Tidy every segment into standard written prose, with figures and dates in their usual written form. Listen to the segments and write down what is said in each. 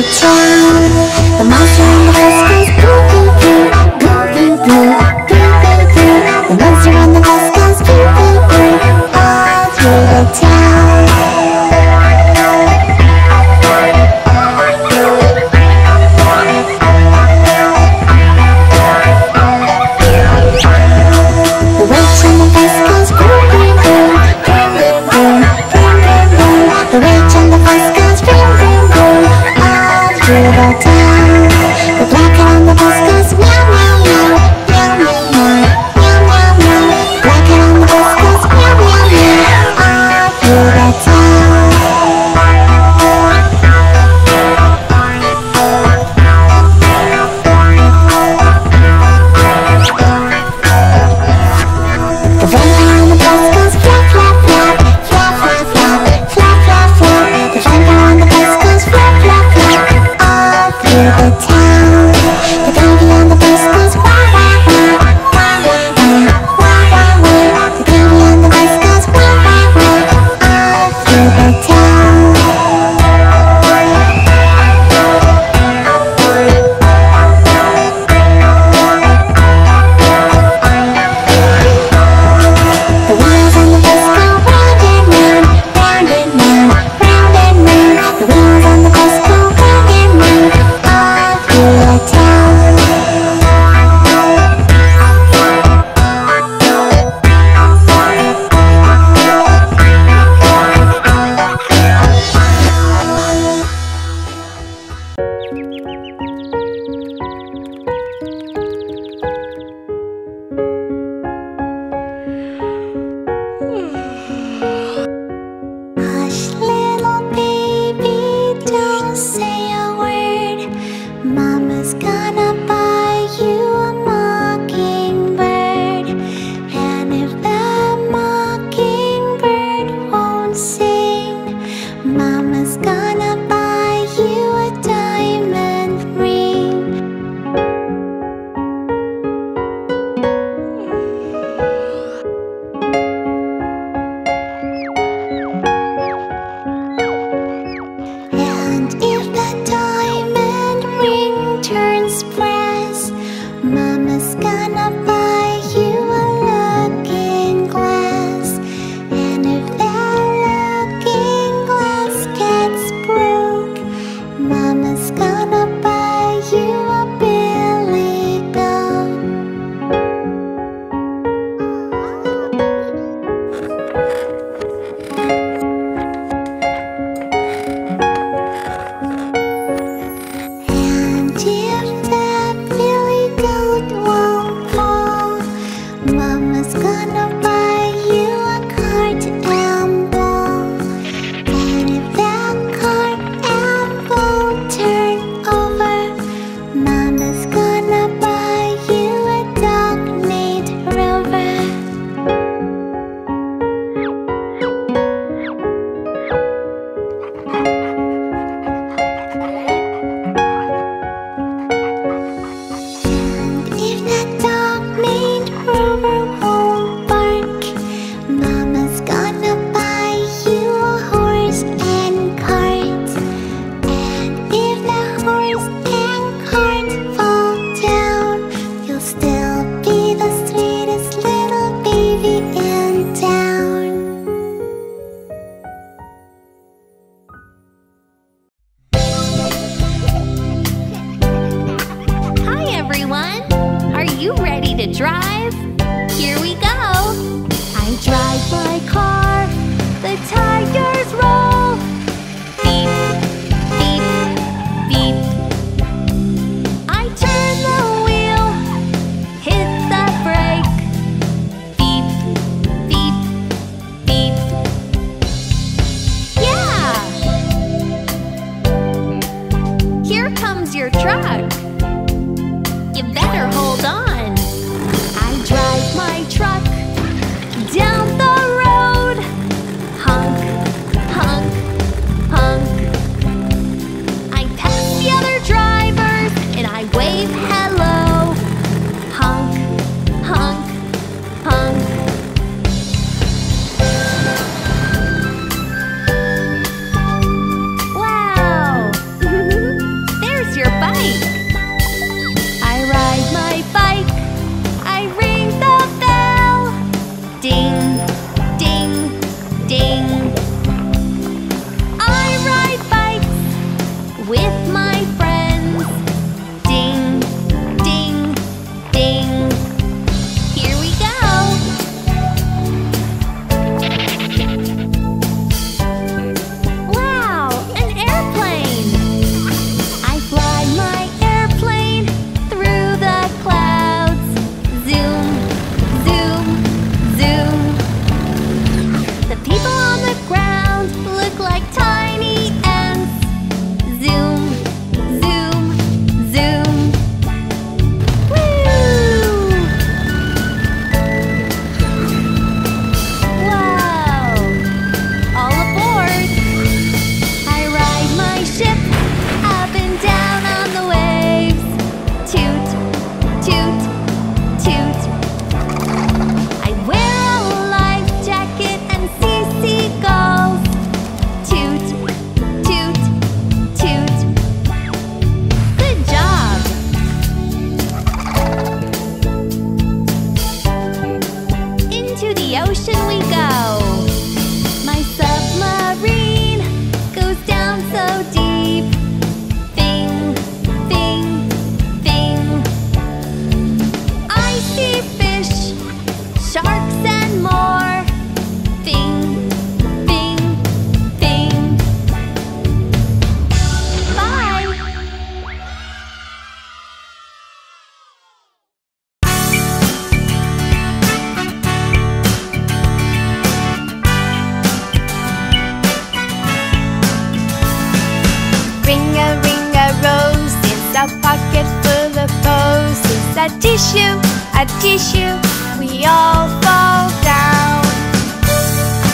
The monster on the bus goes boo boo boo, boo boo boo, boo boo boo. The monster on the bus goes boo boo boo, all through the town. The witch on the bus goes boo boo boo, boo boo boo, boo boo boo. The witch on the bus goes boo boo boo, all through the town. The black cat on the bus goes meow meow meow, meow meow meow, meow meow meow. Black cat on the bus goes meow meow meow, all through the town. The vampire on the bus goes flap flap flap, flap flap flap, flap flap flap. The vampire on the bus goes flap flap flap, all through the town. The baby on the bus goes wah wah wah, wah wah wah, wah wah wah. The baby on the bus goes wah wah wah, all through the town. The wheels on the bus go round and round, round and round, round and round. The wheels on the bus go round and round, all through the town. Hush, little baby, don't say a word. Mama's gonna buy you a mockingbird. And if that mockingbird won't sing, Mama's gonna buy you a diamond ring. And if the diamond ring turns brass, Mama's gonna buy you a looking glass. And if that looking glass gets broke, Mama's gonna buy you a billy goat. And if that billy goat won't fall, Mama's gonna buy you a cart and ball. And if that cart and ball turn over, Mama's gonna buy you a dog named Rover. And if that dog named Rover won't bark, Mama's gonna buy you a horse and cart. And if that horse and cart fall down, you'll still be the sweetest little baby in town. Hi everyone! Are you ready to drive? Here we go! I drive my car, the tires roll. Beep, beep, beep. I turn the wheel, hit the brake. Beep, beep, beep. Yeah! Here comes your truck. You better hold on. I drive my truck down the road. Honk, honk, honk. I pass the other drivers and I wave hello. Honk, honk, honk. Wow! with my friends. Ding, ding, ding. Here we go! Wow, an airplane! I fly my airplane through the clouds. Zoom, zoom, zoom. The people on the ground look like tiny ants. Zoom, zoom, zoom. Woo! Wow! All aboard! I ride my ship up and down on the waves. Toot, toot, toot. I wear a life jacket and see seagulls. Toot, toot, toot. Good job! Into the ocean we go. My submarine goes down so deep. Bing, bing, bing. I see fish, sharks and more. Bing, bing, bing. Bye! Ring a ring a rose, it's a pocket full of roses. A tissue, we all fall down. Ring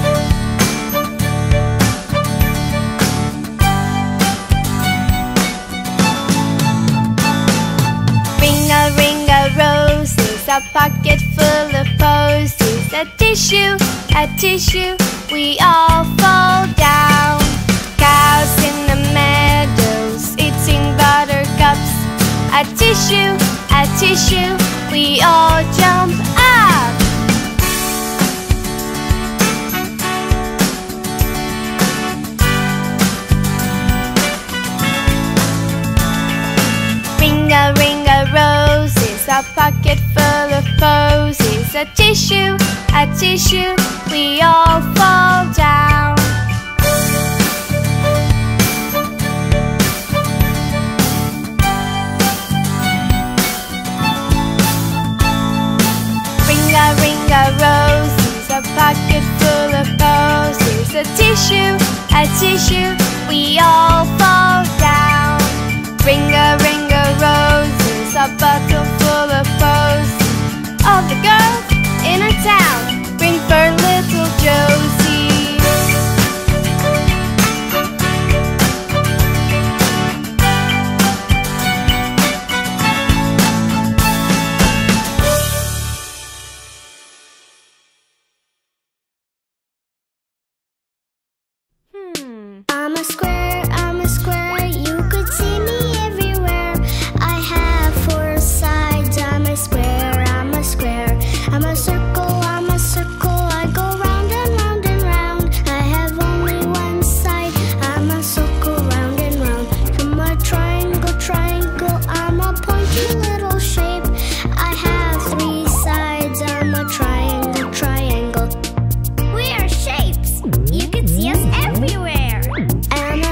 a rose, it's a pocket full of roses. A tissue, we all fall down. Cows in the meadows eating buttercups. A tissue, we all jump up. Ring a rose, is a pocket full of roses. A tissue, we all fall down. Ring a rose, is a pocket full of roses. A tissue, we all fall down. Ring a rose, is a bottle full of roses. All the girls in our town, bring for little Josie. I'm a square, you could see me everywhere. I have four sides, I'm a square, I'm a square. I'm a circle, I go round and round and round. I have only one side, I'm a circle, round and round. From a triangle, triangle, I'm a pointy little shape. I have three sides, I'm a triangle, triangle. We are shapes, you could see us everywhere. And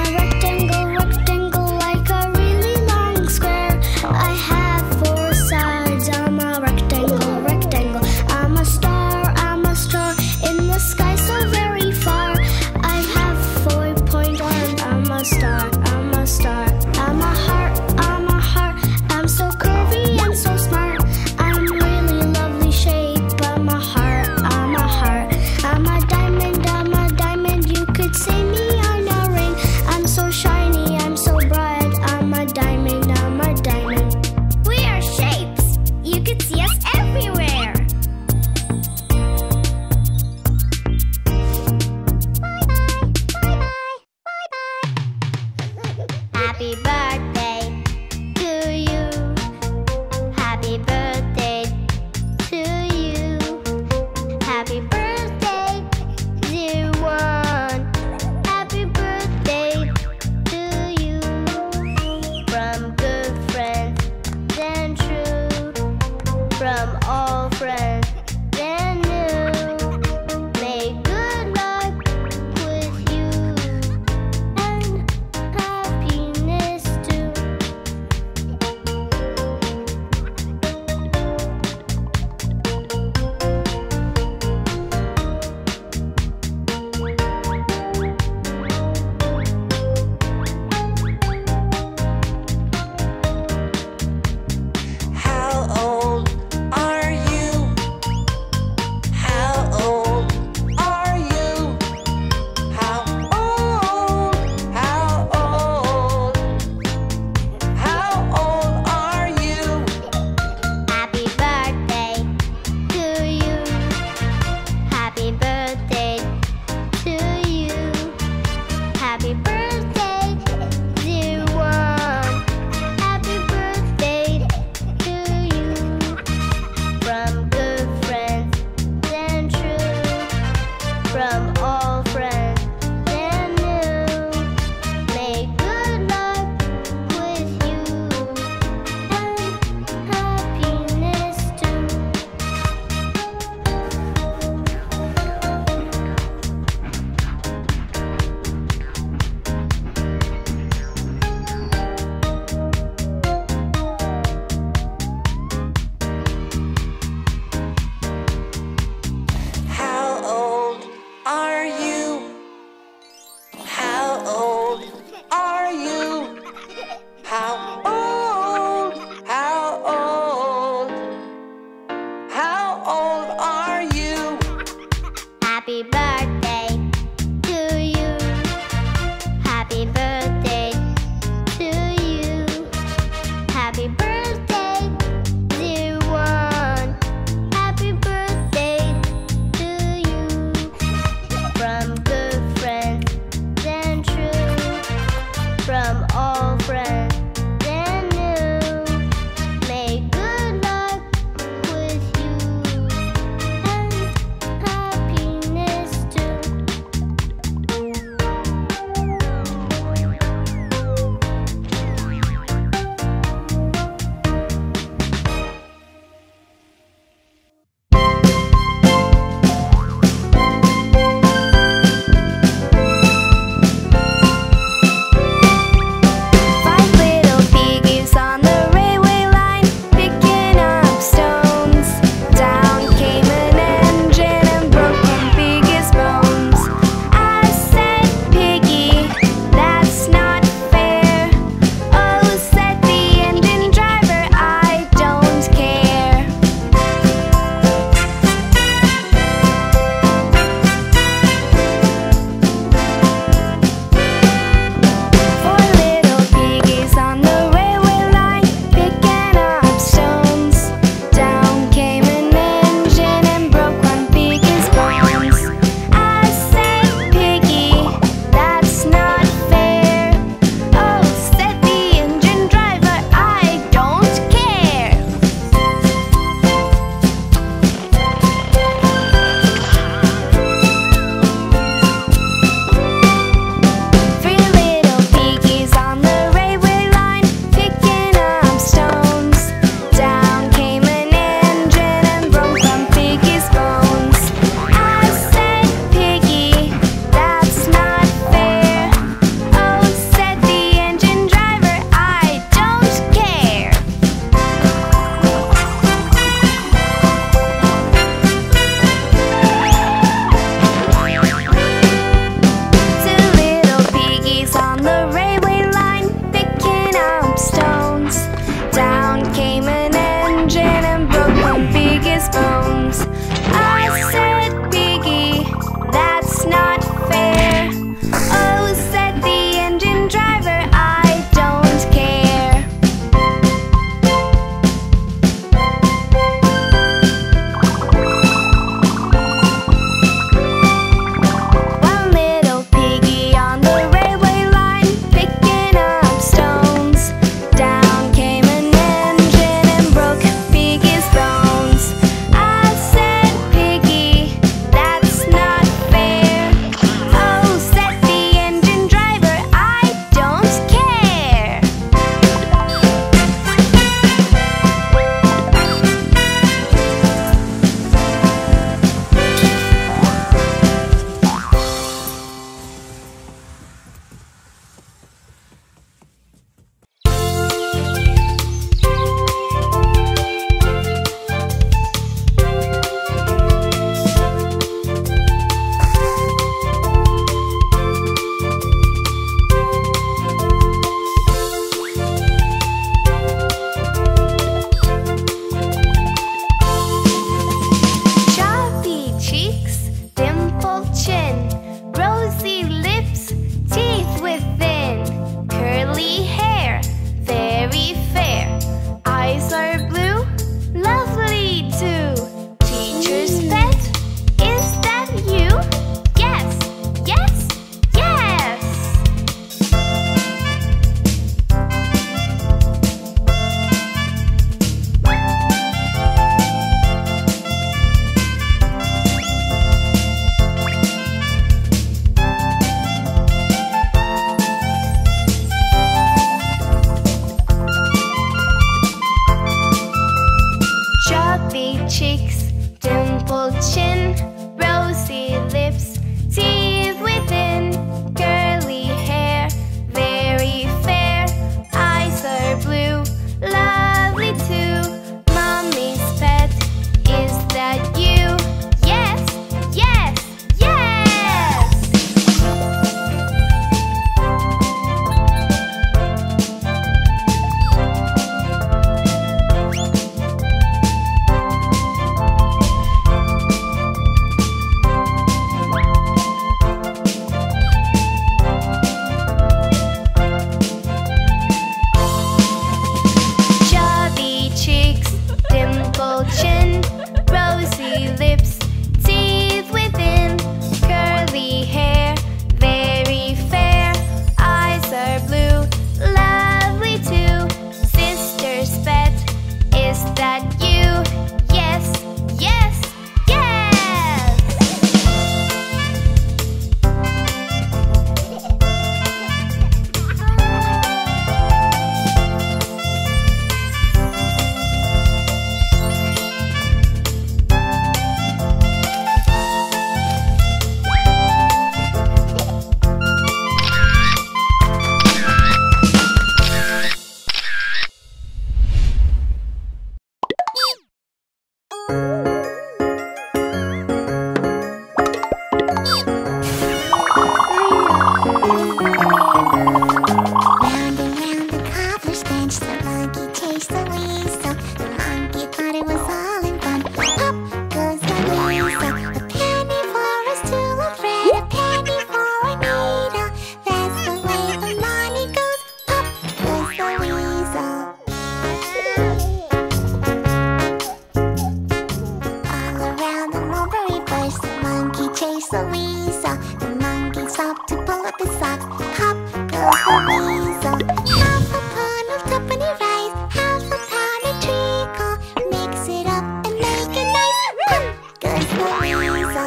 a sock, hop, goes the weasel. Half a pound of tuppenny rice, half a pound of treacle. Mix it up and make it nice, hop, goes the weasel.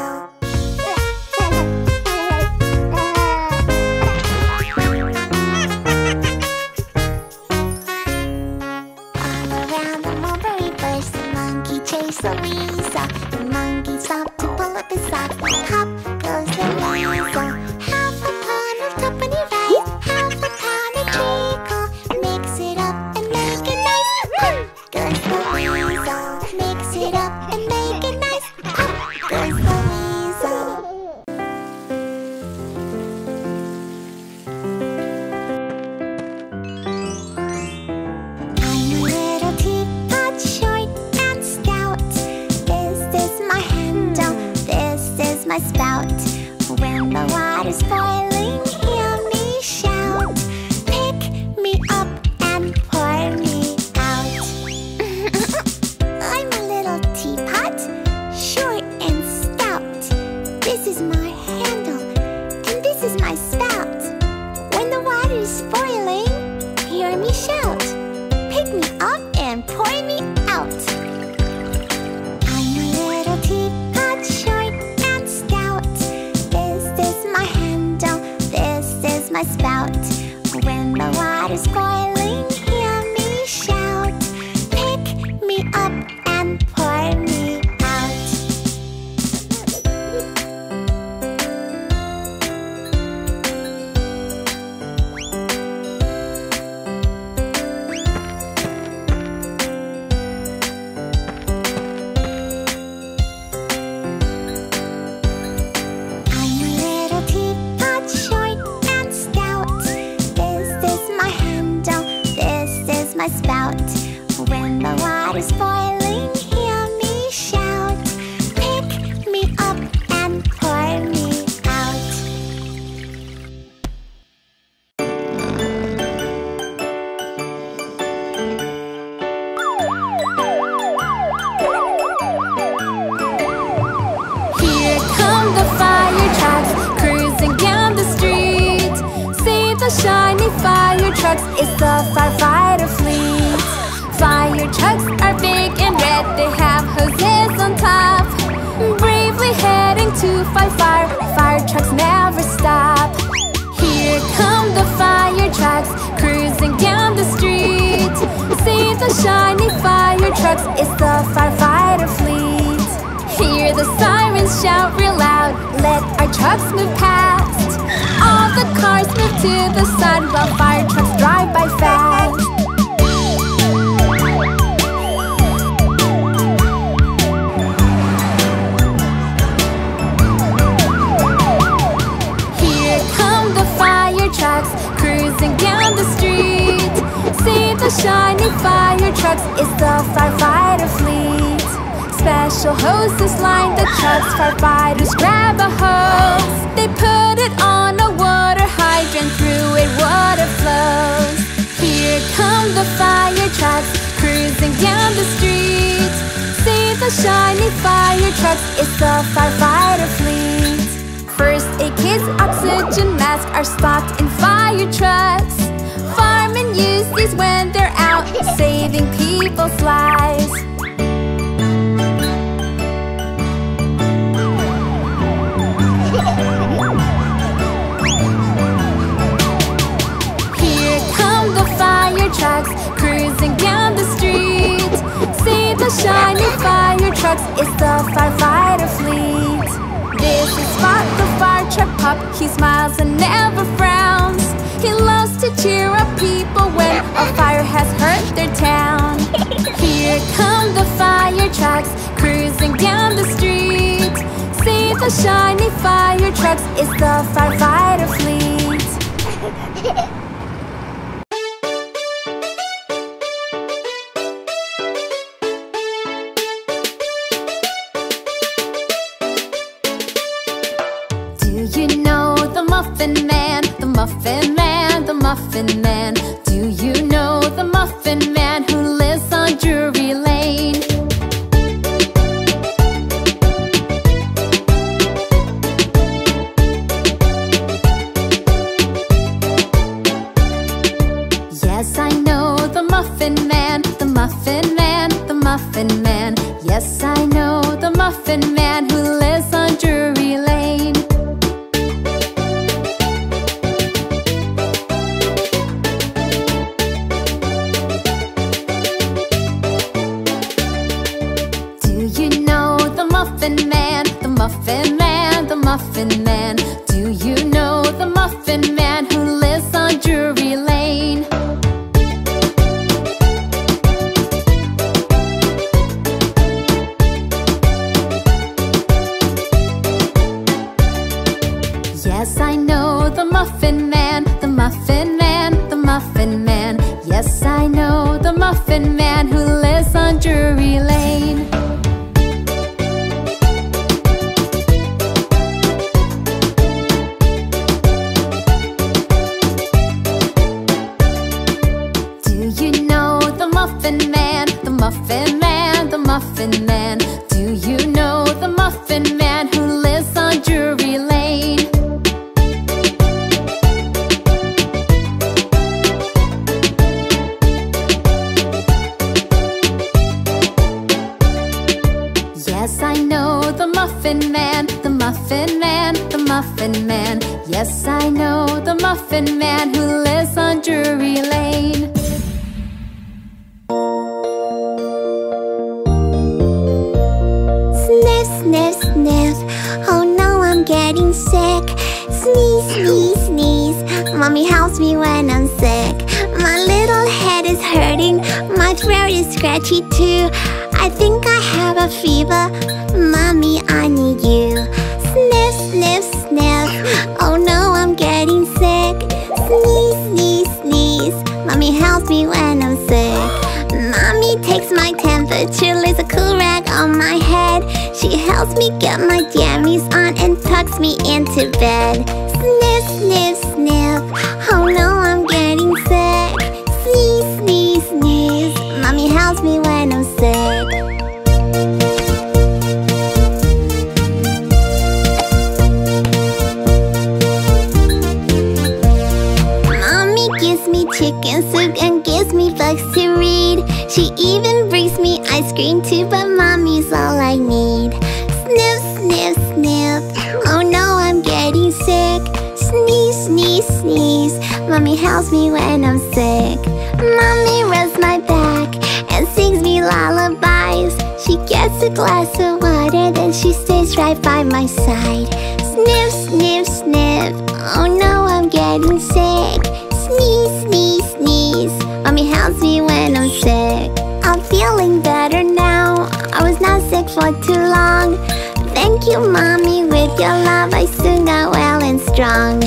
All around the mulberry bush, the monkey chased the weasel. The monkey stopped to pull up his sock, hop, goes the weasel. orphan man who lives on Drury Lane. Yes, I know the Muffin Man, the Muffin Man, the Muffin Man. Yes, I know the Muffin Man who lives on Drury Lane. Muffin Man, the Muffin Man. Do you know the Muffin Man who lives on Drury Lane? Yes, I know the Muffin Man, the Muffin Man, the Muffin Man. Yes, I know the Muffin Man who lives on Drury Lane. Getting sick. Sneeze, sneeze, sneeze. Mommy helps me when I'm sick. My little head is hurting. My throat is scratchy too. I think I have a fever. Mommy, I need you. Sniff, sniff, sniff. Oh no, I'm getting sick. Sneeze, sneeze, sneeze. Mommy helps me when I'm sick. Mommy takes my temperature, lays a cool rag on my head. She helps me get my jammies on and tucks me into bed. Sniff, sniff, sniff. Oh no, I'm getting sick. Sneeze, sneeze, sneeze. Mommy helps me when I'm sick. Mommy gives me chicken soup and gives me books to read. She even brings me ice cream too, but mommy's all I need. Sniff, sniff, sniff. Oh no, I'm getting sick. Sneeze, sneeze, sneeze. Mommy helps me when I'm sick. Mommy rubs my back and sings me lullabies. She gets a glass of water, then she stays right by my side. Sniff, sniff, sniff. Oh no, I'm getting sick. Sneeze, sneeze, sneeze. Mommy helps me when I'm sick. I'm feeling better now. I was not sick for too long. Thank you, Mommy. With your love, I soon got well and strong.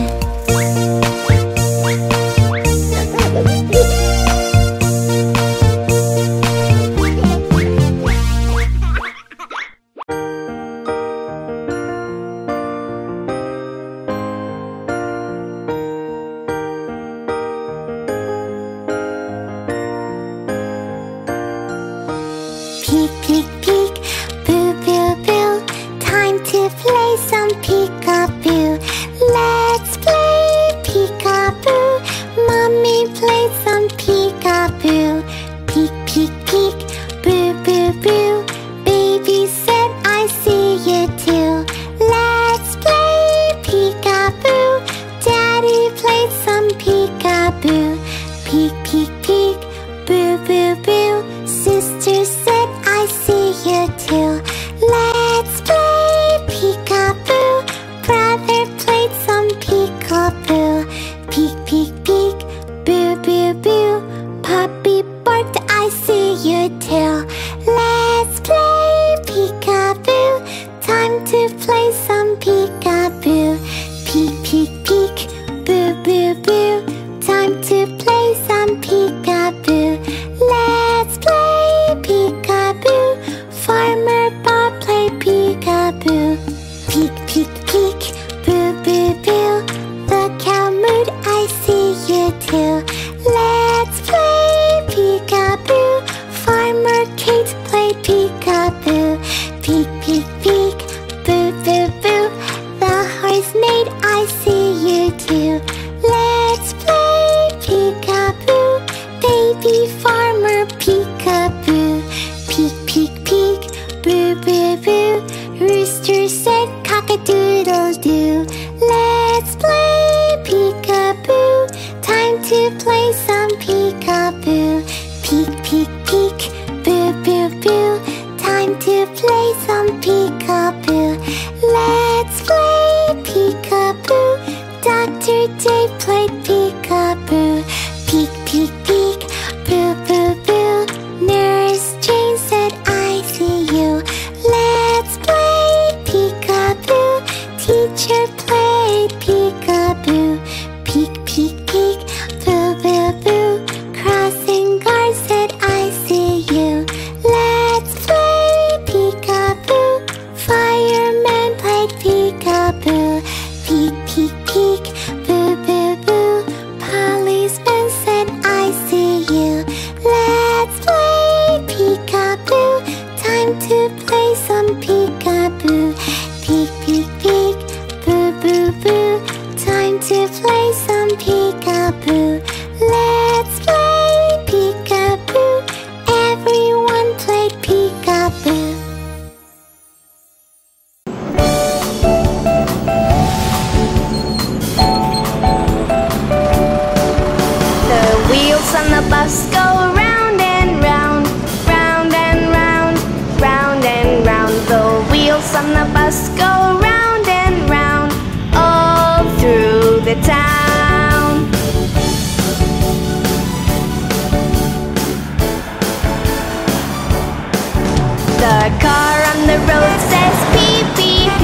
Let's play peekaboo. Time to play. day played peekaboo. Peek, peek, peek, boo, boo, boo. Nurse Jane said, I see you. Let's play peekaboo. Teacher played peekaboo. Peek, peek, peek, boo, boo, boo. Crossing guard said, I see you. Let's play peekaboo. Fireman played peekaboo. Peek, peek, peek, boo, boo, boo. Policeman said, I see you. Let's play peekaboo. Time to play some peekaboo. Peek, peek, peek, boo, boo, boo. Time to play some peekaboo. Let's play peekaboo. Everyone played peekaboo. The bus go round and round, round and round, round and round. The wheels on the bus go round and round, all through the town. The car on the road says beep, beep,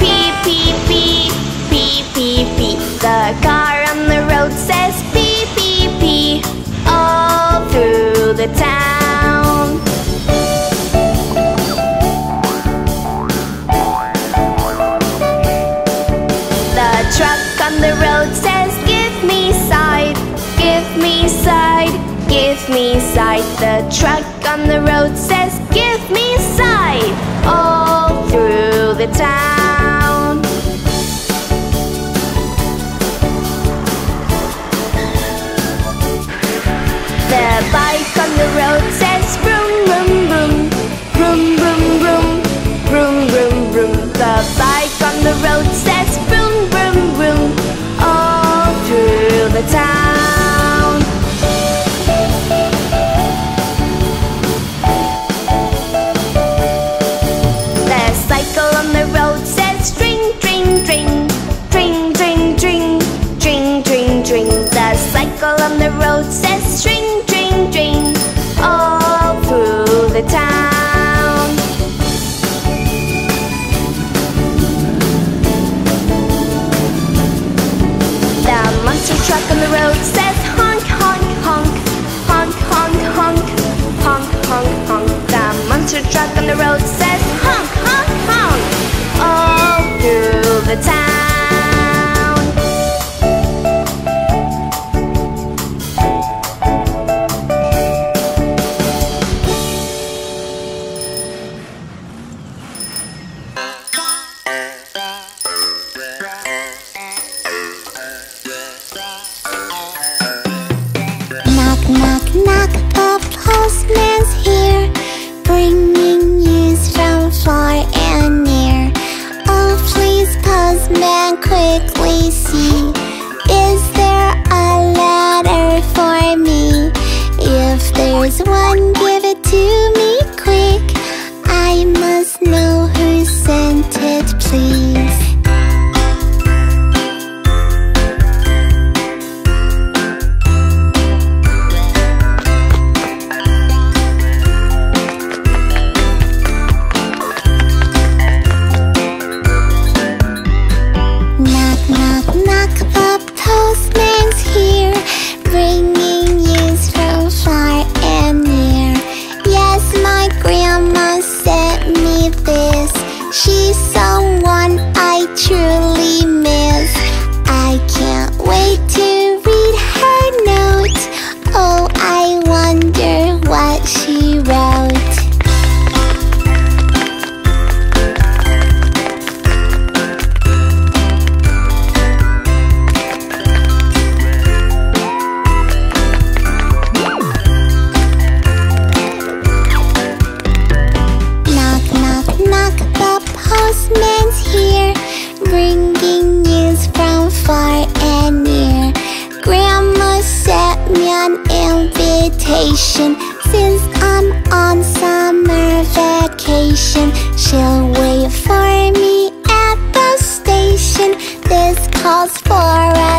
beep, beep, beep, beep, beep, beep, beep. The car on the road says beep, beep, beep, all through the town. The truck on the road says, give me side, give me side, give me side. The truck on the road says, give me side, all through the town. The bike on the road says vroom, vroom, vroom, vroom, vroom, vroom, vroom, vroom, vroom. The bike on the road says vroom, vroom, vroom, all through the town. The cycle on the road says string, string, string, string, string, string, string, string, string. The cycle on the road says string, all through the town. The monster truck on the road says honk, honk, honk, honk, honk, honk, honk, honk, honk. The monster truck on the road says honk, honk, honk, all through the town. She'll wait for me at the station. This calls for a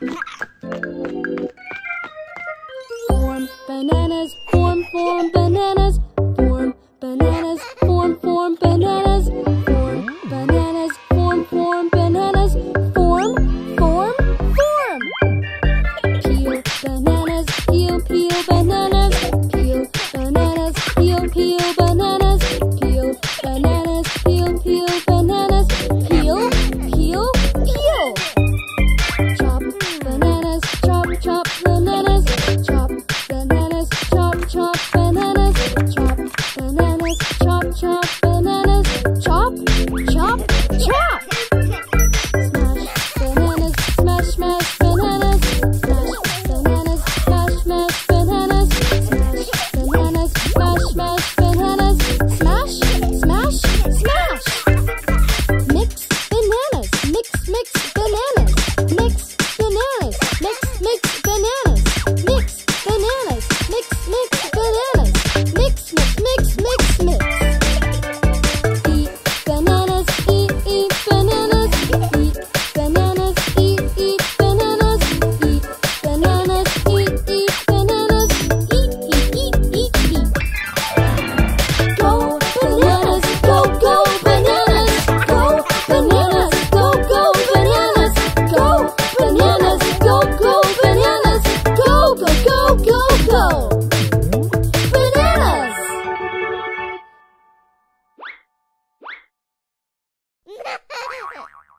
station.